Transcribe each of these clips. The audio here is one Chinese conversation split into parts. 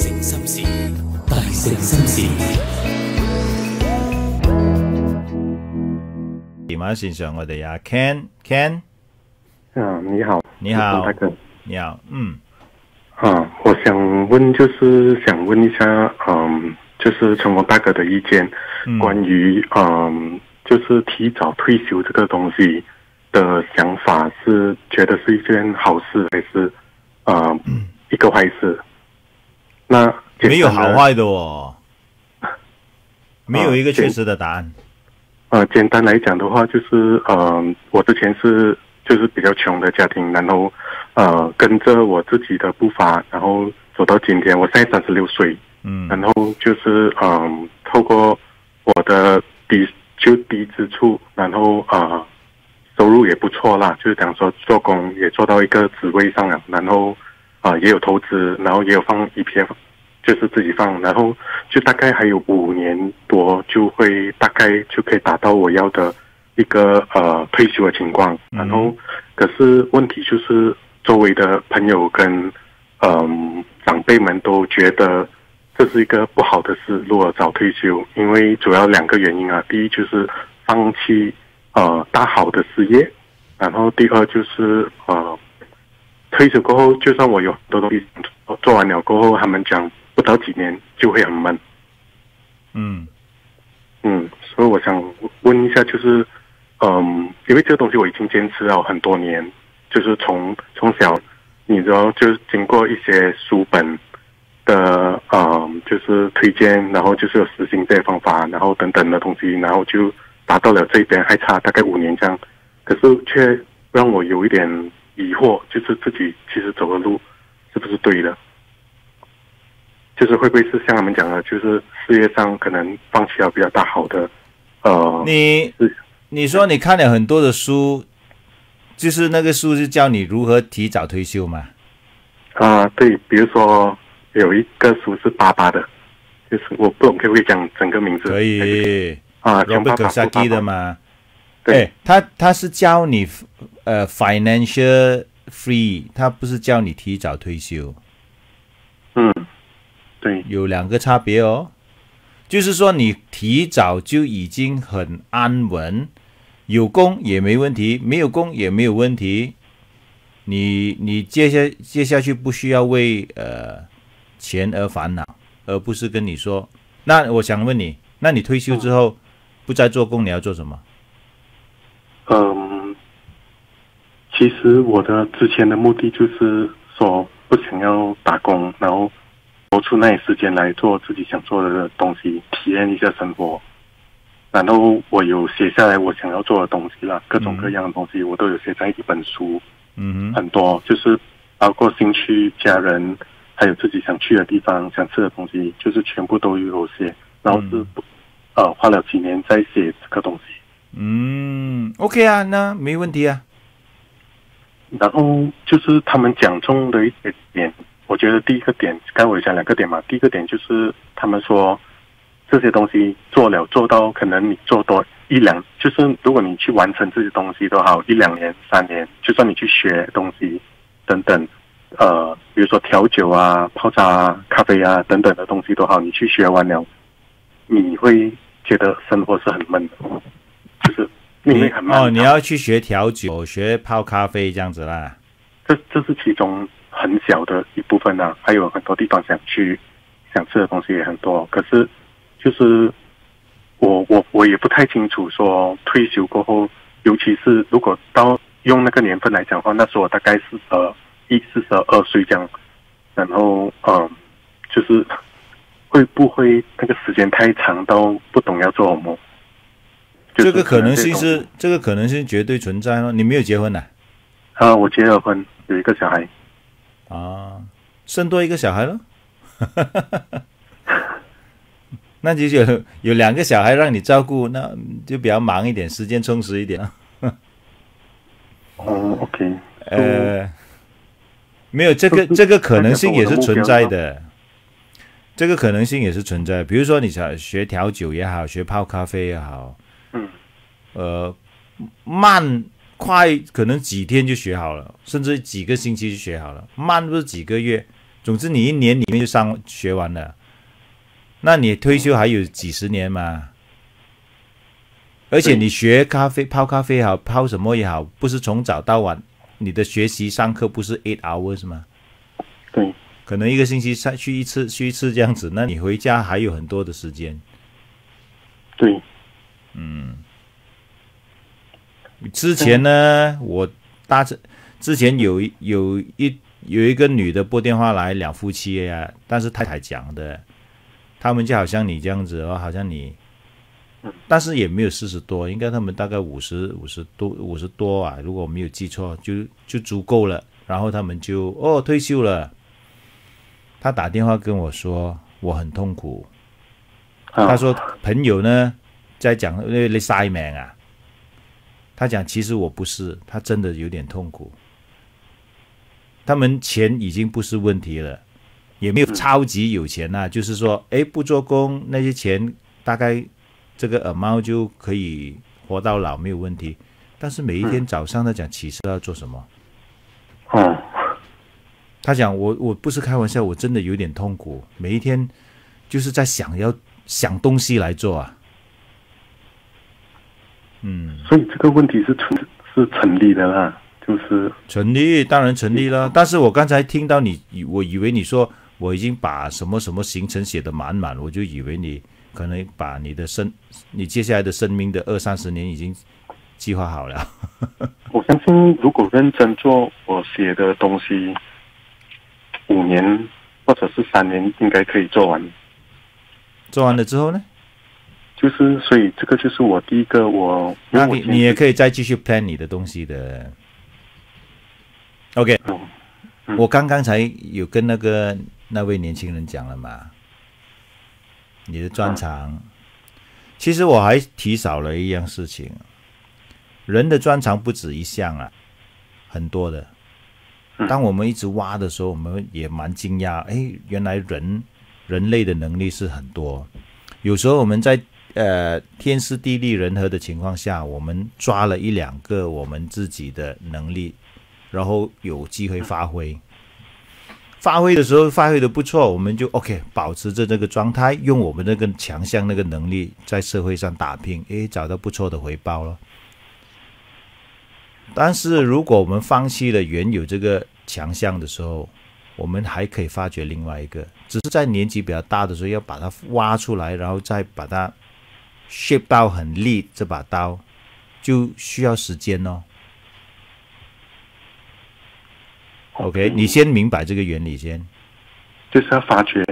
城心事，大城心事。 電話線上我哋啊 ，Ken， 你好，你好，大哥，你好，我想問，一下，成龍大哥的意見，關於提早退休這個東西的想法，是覺得是一件好事，還是一個壞事？那沒有好壞的哦，沒有一個確實的答案。 简单来讲的话，我之前是比较穷的家庭，然后跟着我自己的步伐，然后走到今天，我现在36岁，然后透过我的低支出，然后收入也不错啦，讲说做工也做到一个职位上了，然后也有投资，然后也有放EPF。 自己放，然后大概还有5年多，大概可以达到我要的一个退休的情况。然后，可是问题周围的朋友跟长辈们都觉得这是一个不好的事，如果早退休，因为主要2个原因啊。第一放弃大好的事业，然后第二退休过后，就算我有很多东西做完了过后，他们讲。 不到几年就会很闷，所以我想问一下，因为这个东西我已经坚持了很多年，从小，你知道，经过一些书本的推荐，然后有实行这些方法，然后等等的东西，然后达到了这边，还差大概5年这样，可是却让我有一点疑惑，自己其实走的路是不是对的？ 会不会是像他们讲的，事业上可能放弃了比较大好的，你说你看了很多的书，那个书教你如何提早退休嘛？对，比如说有一个书是爸的，我不懂可不可以讲整个名字？可以讲爸爸的嘛？对，他是教你financial free， 他不是教你提早退休。对，有2个差别哦，说你提早就已经很安稳，有工也没问题，没有工也没有问题，你接下去不需要为钱而烦恼，而不是跟你说，那我想问你，那你退休之后不再做工，你要做什么？其实我的之前的目的说不想要打工，然后。 抽出那些时间来做自己想做的东西，体验一下生活。然后我有写下来我想要做的东西啦，各种各样的东西我都有写在一本书。很多包括兴趣、家人，还有自己想去的地方、想吃的东西，全部都有写。然后花了几年在写这个东西。OK 啊，那没问题啊。然后他们讲中的一些点。 我觉得第一个点，刚我讲2个点嘛。第一个点他们说这些东西做到，可能你做多1、2，如果你去完成这些东西都好，1、2年、3年，就算你去学东西等等，比如说调酒啊、泡茶啊、咖啡啊等等的东西都好，你去学完了，你会觉得生活是很闷的，你会很闷。你要去学调酒、学泡咖啡这样子啦。这是其中。 很小的一部分啊，还有很多地方想去，想吃的东西也很多。可是，我也不太清楚，说退休过后，尤其是如果到用那个年份来讲的话，那时候我大概42岁这样。然后，会不会那个时间太长到不懂要做什么？这个可能性是，绝对存在咯。你没有结婚啊？我结了婚，有1个小孩。 啊，生多1个小孩咯，那就有2个小孩让你照顾，那就比较忙一点，时间充实一点。OK， 没有这个可能性也是存在的，比如说你想学调酒也好，学泡咖啡也好，慢。 快可能几天就学好了，甚至几个星期就学好了。慢不是几个月，总之你一年里面就学完了，那你退休还有几十年嘛。而且你学咖啡泡咖啡也好，泡什么也好，不是从早到晚，你的学习上课不是 8 hours 吗？对，可能一个星期去一次这样子，那你回家还有很多的时间。对，嗯。 之前呢，我之前有一个女的拨电话来，两夫妻呀，但是太太讲的，他们就好像你这样子哦，好像你，但是也没有40多，应该他们大概50多啊，如果我没有记错，就足够了。然后他们就退休了。他打电话跟我说，我很痛苦。他说朋友呢在讲你晒命啊。 他讲，其实我不是，他真的有点痛苦。他们钱已经不是问题了，也没有超级有钱呐、啊，就是说，哎，不做工那些钱，大概这个amount就可以活到老没有问题。但是每一天早上他讲起身要做什么？嗯，他讲我不是开玩笑，我真的有点痛苦，每一天就是在想东西来做啊。 嗯，所以这个问题是成立的啦，就是成立，当然成立了。但是我刚才听到你，我以为你说我已经把什么什么行程写得满满，我就以为你可能把你接下来的生命的20-30年已经计划好了。我相信，如果认真做我写的东西，5年或者是3年应该可以做完。做完了之后呢？ 就是，所以这个就是我第一个我。那你也可以再继续 plan 你的东西的。OK， 我刚才有跟那位年轻人讲了嘛，你的专长。其实我还提少了一样事情，人的专长不止一项啊，很多的。当我们一直挖的时候，我们也蛮惊讶，哎，原来人类的能力是很多。有时候我们在 天时地利人和的情况下，我们抓了1-2个我们自己的能力，然后有机会发挥。发挥的时候发挥的不错，我们就 OK， 保持着这个状态，用我们那个强项那个能力在社会上打拼，诶，找到不错的回报了。但是如果我们放弃了原有这个强项的时候，我们还可以发掘另外一个，只是在年纪比较大的时候要把它挖出来，然后再把它 shape 到很利这把刀，就需要时间哦。OK， 你先明白这个原理先，就是要发掘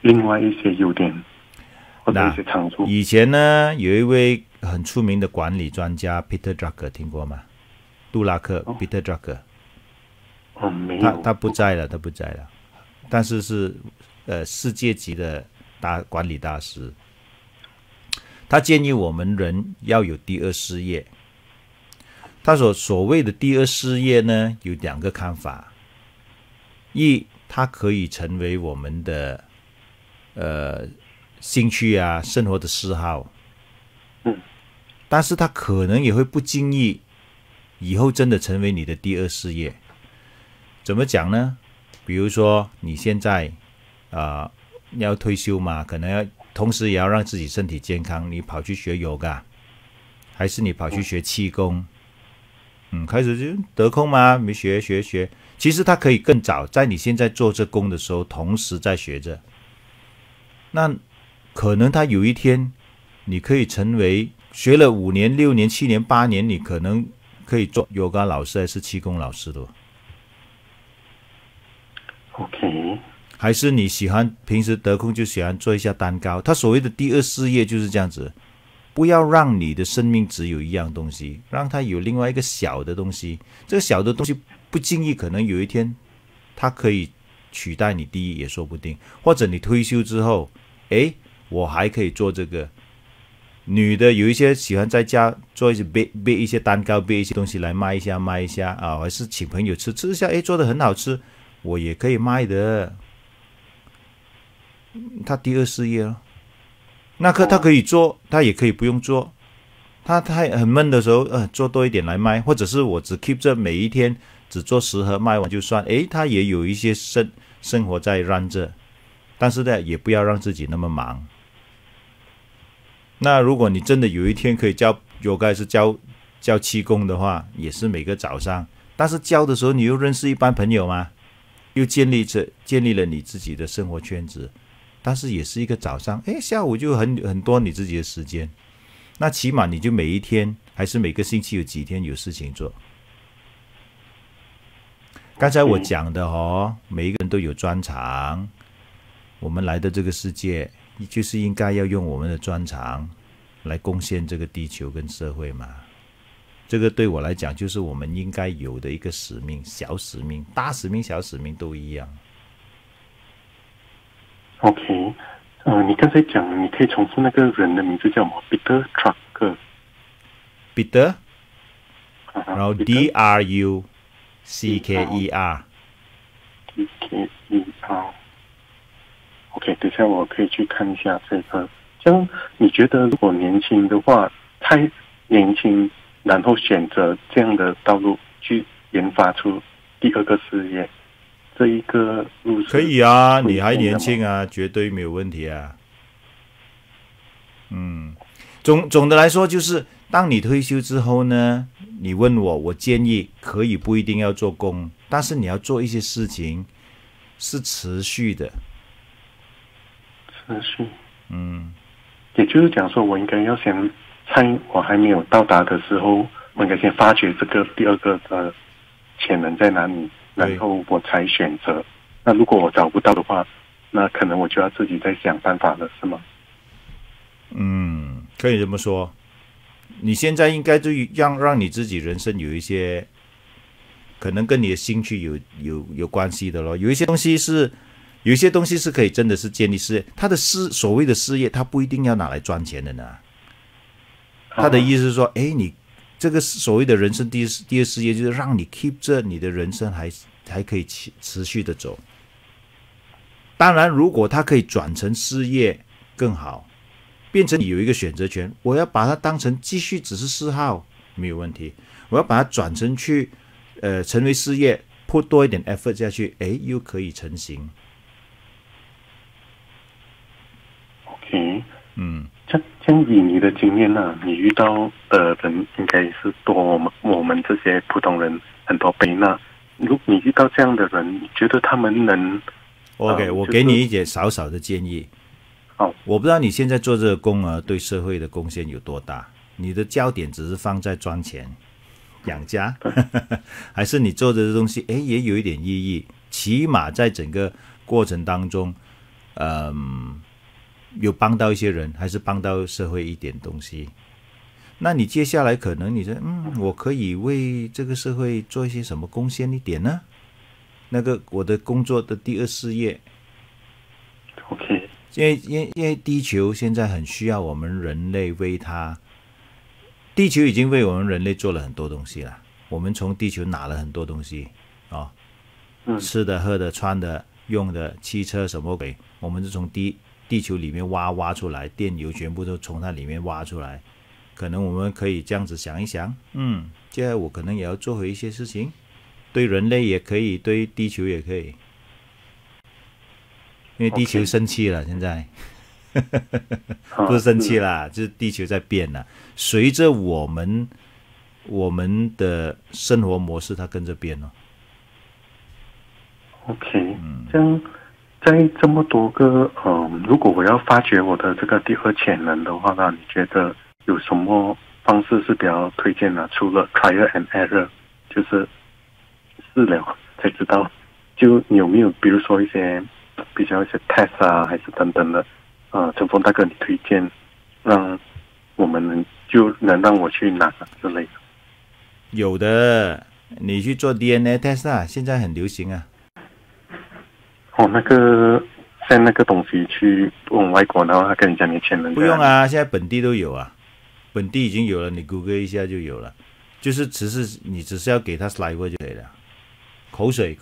另外一些优点或者一些长处。以前呢，有一位很出名的管理专家 Peter Drucker， 听过吗？杜拉克 Peter Drucker。哦，没有。他不在了，但是是世界级的管理大师。 他建议我们人要有第2事业。他所谓的第2事业呢，有2个看法：一，它可以成为我们的兴趣啊、生活的嗜好，但是它可能也会不经意以后真的成为你的第2事业。怎么讲呢？比如说你现在要退休嘛，可能要。 同时也要让自己身体健康。你跑去学yoga，还是你跑去学气功？嗯，开始就得空嘛，没学。其实它可以更早，在你现在做这工的时候，同时在学着。那可能它有一天，你可以成为学了5年、6年、7年、8年，你可能可以做yoga老师，还是气功老师的。OK。 还是你喜欢平时得空就喜欢做一下蛋糕。他所谓的第2事业就是这样子，不要让你的生命只有一样东西，让它有另外一个小的东西。这个小的东西不经意，可能有一天它可以取代你第一也说不定。或者你退休之后，诶，我还可以做这个。女的有一些喜欢在家做一些备一些蛋糕，备一些东西来卖一下啊，还是请朋友吃一下，诶，做的很好吃，我也可以卖的。 他第2事业了，他可以做，他也可以不用做。他太很闷的时候，做多一点来卖，或者是我只 keep 着每一天只做10盒卖完就算。诶，他也有一些生活在嚷着，但是呢，也不要让自己那么忙。那如果你真的有一天可以教气功的话，也是每个早上，但是教的时候你又认识一般朋友吗？又建立了你自己的生活圈子，但是也是一个早上，下午就很多你自己的时间。那起码你就每一天还是每个星期有几天有事情做。刚才我讲的每一个人都有专长，我们来到这个世界就是应该要用我们的专长来贡献这个地球跟社会嘛。这个对我来讲就是我们应该有的一个使命，小使命、大使命、小使命都一样。 OK， 你刚才讲，你可以重复那个人的名字叫什么 ？Peter Drucker。Peter， 然后 D R U C K E R。C K E R。OK， 等一下我可以去看一下这个。像你觉得，如果年轻的话，太年轻，然后选择这样的道路去研发出第二个事业。 这一个路可以啊，你还年轻啊，绝对没有问题啊。总的来说就是，当你退休之后呢，你问我，我建议可以不一定要做工，但是你要做一些事情是持续的。持续。也就是讲说，我应该要先趁我还没有到达的时候，我应该先发掘这个第二个的潜能在哪里。 然后我才选择。那如果我找不到的话，那可能我就要自己再想办法了，是吗？可以这么说。你现在应该就让你自己人生有一些，可能跟你的兴趣有关系的咯。有一些东西是可以真的是建立事业。他的所谓的事业，他不一定要拿来赚钱的呢。他的意思是说，你。 这个所谓的人生第二事业，就是让你 keep 着你的人生还可以持续的走。当然，如果它可以转成事业更好，变成你有一个选择权，我要把它当成继续只是嗜好没有问题，我要把它转成成为事业，put 多一点 effort 下去，又可以成型。OK， 像以你的经验呢，你遇到的人应该是多我们这些普通人很多倍呢。如果你遇到这样的人，你觉得他们能 ？OK， 我给你一点少少的建议。好，我不知道你现在做这个工对社会的贡献有多大。你的焦点只是放在赚钱、养家，还是你做的这东西也有一点意义？起码在整个过程当中，有帮到一些人，还是帮到社会一点东西。那你接下来可能你说，我可以为这个社会做一些什么贡献一点呢？那个我的工作的第二事业 ，OK， 因为地球现在很需要我们人类为它，地球已经为我们人类做了很多东西了，我们从地球拿了很多东西吃的、喝的、穿的、用的、汽车什么鬼，我们是从地球里面挖出来，电流全部都从它里面挖出来。可能我们可以这样子想一想，接下来我可能也要做回一些事情，对人类也可以，对地球也可以。因为地球生气了，现在不是生气啦，就是地球在变了。随着我们的生活模式，它跟着变了。OK， 这样。在这么多个如果我要发掘我的这个第二潜能的话呢，你觉得有什么方式是比较推荐的？除了 trial and error， 就是试了才知道。就你有没有比如说一些比较一些 test 啊，还是等等的？陈峰大哥，你推荐让我们能让我去拿之类的？有的，你去做 DNA test 啊，现在很流行啊。 那个像那个东西去问外国，然后他跟你讲你潜能。不用啊，现在本地都有啊，本地已经有了，你 Google 一下就有了。就是你只是要给他 saliva 就可以了，口水，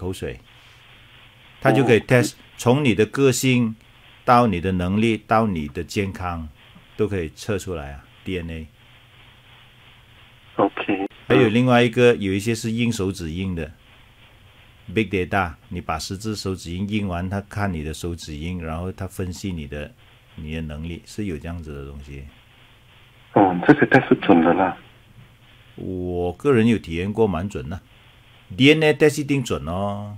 他就可以 test 从你的个性到你的能力到你的健康都可以测出来啊 DNA。OK。还有另外一个有一些是印手指印的。Big Data， 你把10只手指音印完，他看你的手指音，然后他分析你的能力，是有这样子的东西。哦，这个test是准的啦。我个人有体验过，蛮准的。DNA test 一定准哦。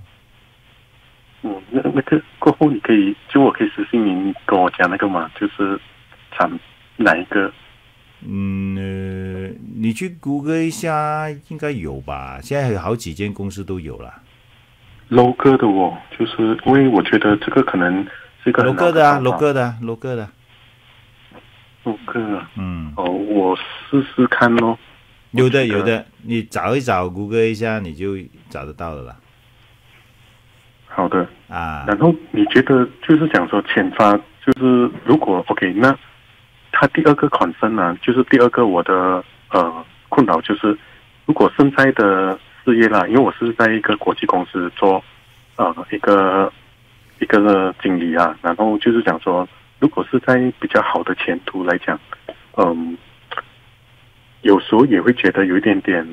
嗯，那个过后你可以，就我可以私信你跟我讲那个嘛，就是产哪一个。你去 Google 一下，应该有吧？现在有好几间公司都有了。local 的哦，就是因为我觉得这个可能是一个 local 的啊 ，local 的。哦，我试试看咯。有的，你找一找 Google 一下，你就找得到了啦。好的啊。然后你觉得就是讲说签发，就是如果 OK 那。他第二个 concern 呢，就是第二个我的困扰就是，如果现在的事业啦，因为我是在一个国际公司做一个经理啊，然后就是讲说，如果是在比较好的前途来讲，有时候也会觉得有一点点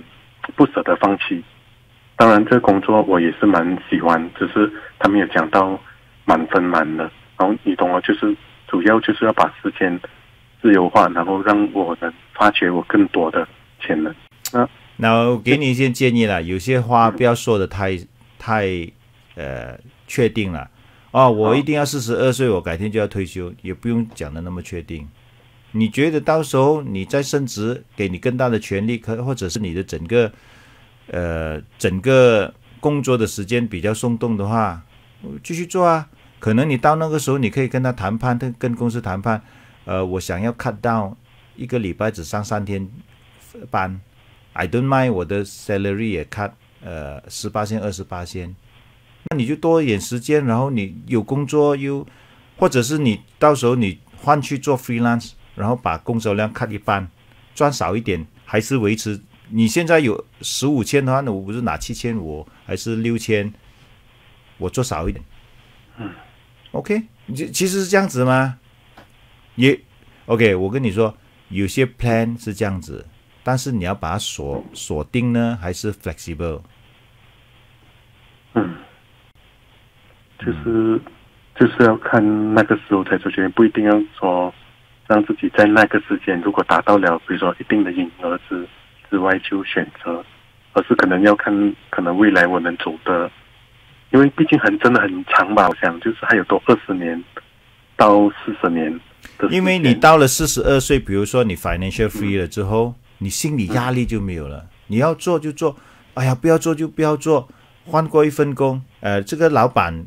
不舍得放弃。当然，这个工作我也是蛮喜欢，只是他们有讲到满分的，然后你懂了，就是主要就是要把时间。自由化，然后让我能发掘我更多的潜能。那我给你一些建议啦，有些话不要说的太确定了。哦，我一定要42岁，我改天就要退休，也不用讲的那么确定。你觉得到时候你再升职，给你更大的权利，或者是你的整个工作的时间比较松动的话，继续做啊。可能你到那个时候，你可以跟他谈判，跟公司谈判。我想要cut down，一个礼拜只上3天班 ，I don't mind， 我的 salary 也 cut，18%、20%，那你就多一点时间，然后你有工作又，或者是你到时候你换去做 freelance， 然后把工作量 cut 一半，赚少一点，还是维持。你现在有15,000的话，我不是拿7,500，还是6,000，我做少一点。OK， 其实是这样子吗？也 OK， 我跟你说，有些 plan 是这样子，但是你要把它锁定呢，还是 flexible？ 就是要看那个时候才做决定，不一定要说让自己在那个时间，如果达到了比如说一定的营业额之外就选择，而是可能要看可能未来我能走的，因为毕竟真的很长吧，我想就是还有多20年。到40年，因为你到了42岁，比如说你 financial free 了之后，你心理压力就没有了。你要做就做，哎呀，不要做就不要做，换过一份工。这个老板，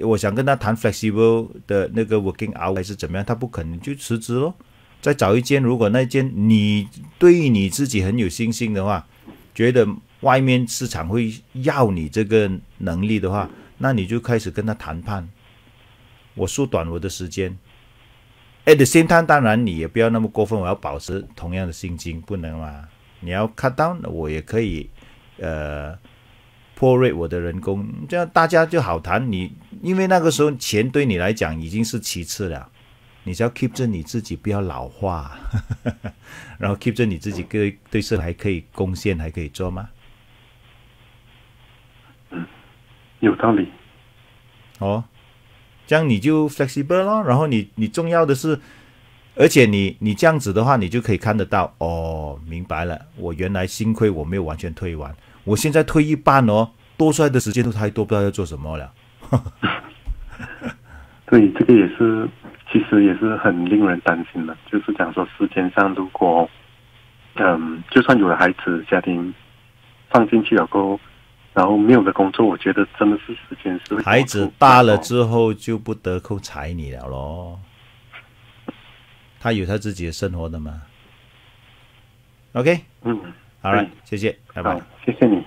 我想跟他谈 flexible 的那个 working hour 还是怎么样，他不可能就辞职咯。再找一间，如果那间你对于你自己很有信心的话，觉得外面市场会要你这个能力的话，那你就开始跟他谈判。我缩短我的时间 ，at the same time， 当然你也不要那么过分，我要保持同样的心境，不能嘛？你要 cut down， 我也可以，prorate 我的人工，这样大家就好谈。你因为那个时候钱对你来讲已经是其次了，你只要 keep 着你自己不要老化，然后 keep 着你自己对社会还可以贡献，还可以做吗？有道理。哦。这样你就 flexible 咯，然后你重要的是，而且你这样子的话，你就可以看得到哦，明白了，我原来幸亏我没有完全退完，我现在退一半哦，多出来的时间都太多，不知道要做什么了。对，这个也是，其实也是很令人担心的，就是讲说时间上，如果就算有了孩子、家庭放进去了过后。然后没有的工作，我觉得真的是时间是孩子大了之后就不得空踩你了咯。他有他自己的生活的嘛。OK，好了，谢谢，拜拜，谢谢你。